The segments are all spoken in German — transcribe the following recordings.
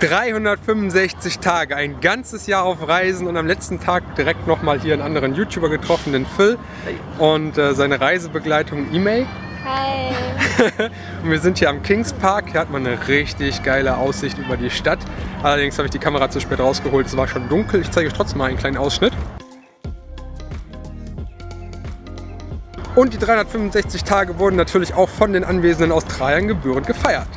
365 Tage, ein ganzes Jahr auf Reisen und am letzten Tag direkt nochmal hier einen anderen YouTuber getroffen, den Phil und seine Reisebegleitung E-Mail. Hi! Und wir sind hier am Kings Park, hier hat man eine richtig geile Aussicht über die Stadt. Allerdings habe ich die Kamera zu spät rausgeholt, es war schon dunkel, ich zeige euch trotzdem mal einen kleinen Ausschnitt. Und die 365 Tage wurden natürlich auch von den anwesenden Australiern gebührend gefeiert.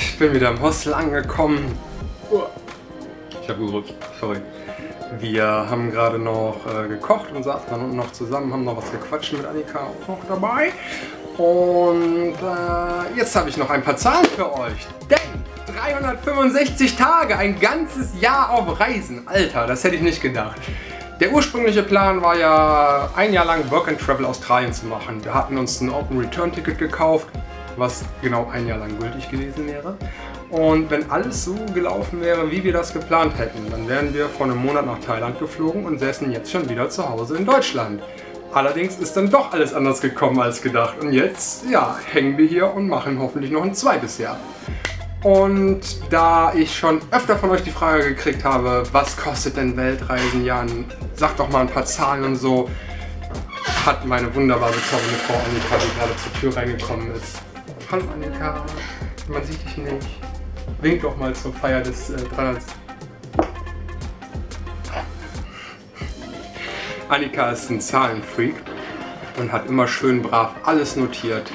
Ich bin wieder im Hostel angekommen. Ich habe gerückt, sorry. Wir haben gerade noch gekocht und saßen dann unten noch zusammen, haben noch was gequatscht mit Annika auch noch dabei. Und jetzt habe ich noch ein paar Zahlen für euch. Denn 365 Tage, ein ganzes Jahr auf Reisen. Alter, das hätte ich nicht gedacht. Der ursprüngliche Plan war ja, ein Jahr lang Work and Travel Australien zu machen. Wir hatten uns ein Open Return Ticket gekauft, was genau ein Jahr lang gültig gewesen wäre. Und wenn alles so gelaufen wäre, wie wir das geplant hätten, dann wären wir vor einem Monat nach Thailand geflogen und säßen jetzt schon wieder zu Hause in Deutschland. Allerdings ist dann doch alles anders gekommen als gedacht. Und jetzt, ja, hängen wir hier und machen hoffentlich noch ein zweites Jahr. Und da ich schon öfter von euch die Frage gekriegt habe, was kostet denn Weltreisen, Jan? Sag doch mal ein paar Zahlen und so, hat meine wunderbare zaubernde Frau Annika, die gerade zur Tür reingekommen ist. Hallo Annika, man sieht dich nicht. Wink doch mal zur Feier des 300. Annika ist ein Zahlenfreak und hat immer schön brav alles notiert.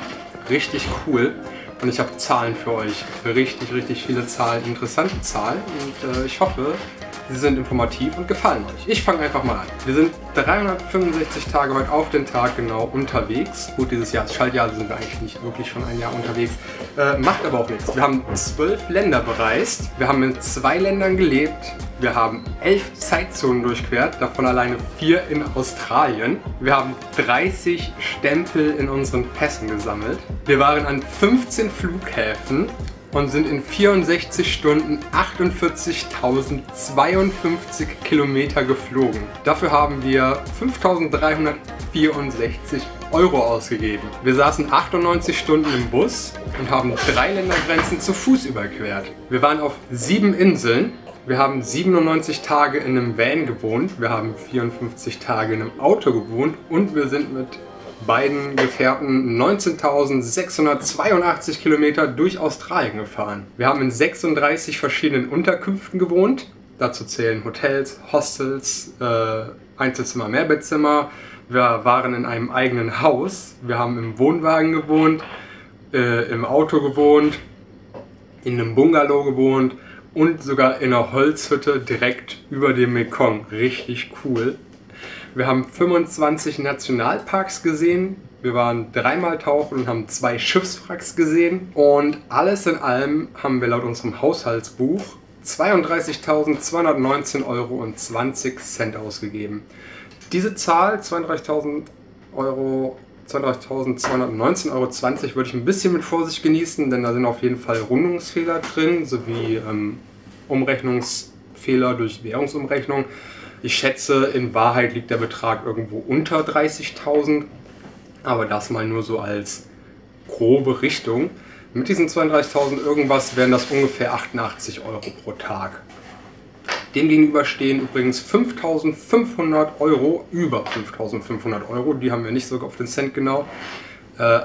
Richtig cool. Und ich habe Zahlen für euch. Richtig, richtig viele Zahlen, interessante Zahlen. Und ich hoffe, sie sind informativ und gefallen euch. Ich fange einfach mal an. Wir sind 365 Tage weit auf den Tag genau unterwegs. Gut, dieses Jahr, das Schaltjahr, sind wir eigentlich nicht wirklich schon ein Jahr unterwegs. Macht aber auch nichts. Wir haben 12 Länder bereist. Wir haben in 2 Ländern gelebt. Wir haben 11 Zeitzonen durchquert, davon alleine 4 in Australien. Wir haben 30 Stempel in unseren Pässen gesammelt. Wir waren an 15 Flughäfen und sind in 64 Stunden 48.052 Kilometer geflogen. Dafür haben wir 5.364 € ausgegeben. Wir saßen 98 Stunden im Bus und haben 3 Ländergrenzen zu Fuß überquert. Wir waren auf 7 Inseln. Wir haben 97 Tage in einem Van gewohnt. Wir haben 54 Tage in einem Auto gewohnt. Und wir sind mit beiden Gefährten 19.682 Kilometer durch Australien gefahren. Wir haben in 36 verschiedenen Unterkünften gewohnt. Dazu zählen Hotels, Hostels, Einzelzimmer, Mehrbettzimmer. Wir waren in einem eigenen Haus. Wir haben im Wohnwagen gewohnt, im Auto gewohnt, in einem Bungalow gewohnt und sogar in einer Holzhütte direkt über dem Mekong. Richtig cool. Wir haben 25 Nationalparks gesehen, wir waren 3-mal tauchen und haben 2 Schiffswracks gesehen und alles in allem haben wir laut unserem Haushaltsbuch 32.219,20 € ausgegeben. Diese Zahl, 32.219,20 € würde ich ein bisschen mit Vorsicht genießen, denn da sind auf jeden Fall Rundungsfehler drin, sowie Umrechnungsfehler durch Währungsumrechnung. Ich schätze, in Wahrheit liegt der Betrag irgendwo unter 30.000, aber das mal nur so als grobe Richtung. Mit diesen 32.000 irgendwas wären das ungefähr 88 € pro Tag. Demgegenüber stehen übrigens 5.500 €, über 5.500 €, die haben wir nicht so auf den Cent genau.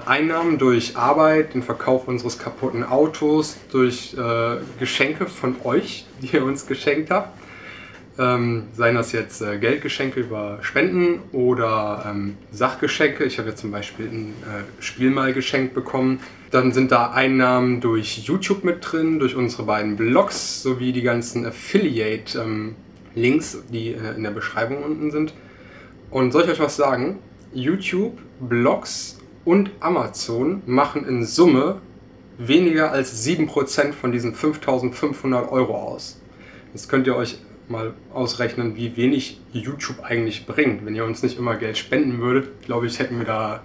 Einnahmen durch Arbeit, den Verkauf unseres kaputten Autos, durch Geschenke von euch, die ihr uns geschenkt habt. Seien das jetzt Geldgeschenke über Spenden oder Sachgeschenke. Ich habe jetzt zum Beispiel ein Spiel mal geschenkt bekommen. Dann sind da Einnahmen durch YouTube mit drin, durch unsere beiden Blogs sowie die ganzen Affiliate-Links, die in der Beschreibung unten sind. Und soll ich euch was sagen? YouTube, Blogs und Amazon machen in Summe weniger als 7% von diesen 5.500 € aus. Das könnt ihr euch mal ausrechnen, wie wenig YouTube eigentlich bringt. Wenn ihr uns nicht immer Geld spenden würdet, glaube ich, hätten wir da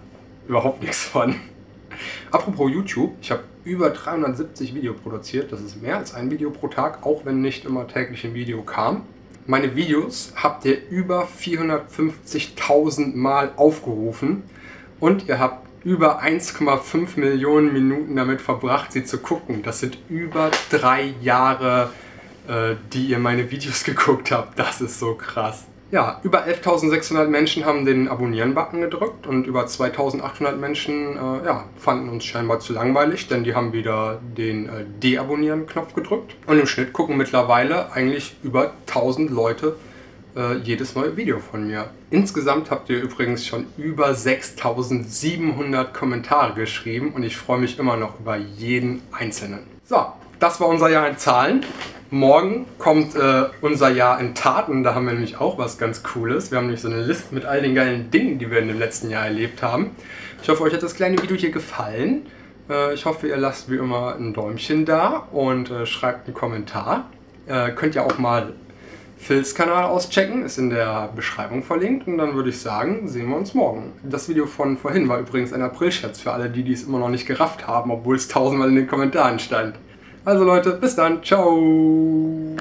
überhaupt nichts von. Apropos YouTube, ich habe über 370 Videos produziert. Das ist mehr als ein Video pro Tag, auch wenn nicht immer täglich ein Video kam. Meine Videos habt ihr über 450.000 Mal aufgerufen und ihr habt über 1,5 Millionen Minuten damit verbracht, sie zu gucken. Das sind über 3 Jahre, die ihr meine Videos geguckt habt. Das ist so krass. Ja, über 11.600 Menschen haben den Abonnieren-Button gedrückt und über 2.800 Menschen fanden uns scheinbar zu langweilig, denn die haben wieder den Deabonnieren-Knopf gedrückt. Und im Schnitt gucken mittlerweile eigentlich über 1.000 Leute jedes neue Video von mir. Insgesamt habt ihr übrigens schon über 6.700 Kommentare geschrieben und ich freue mich immer noch über jeden einzelnen. So, das war unser Jahr in Zahlen. Morgen kommt unser Jahr in Taten, da haben wir nämlich auch was ganz Cooles. Wir haben nämlich so eine Liste mit all den geilen Dingen, die wir in dem letzten Jahr erlebt haben. Ich hoffe, euch hat das kleine Video hier gefallen. Ich hoffe, ihr lasst wie immer ein Däumchen da und schreibt einen Kommentar. Könnt ihr auch mal Phils Kanal auschecken, ist in der Beschreibung verlinkt. Und dann würde ich sagen, sehen wir uns morgen. Das Video von vorhin war übrigens ein April-Scherz für alle, die es immer noch nicht gerafft haben, obwohl es 1000-mal in den Kommentaren stand. Also Leute, bis dann. Ciao.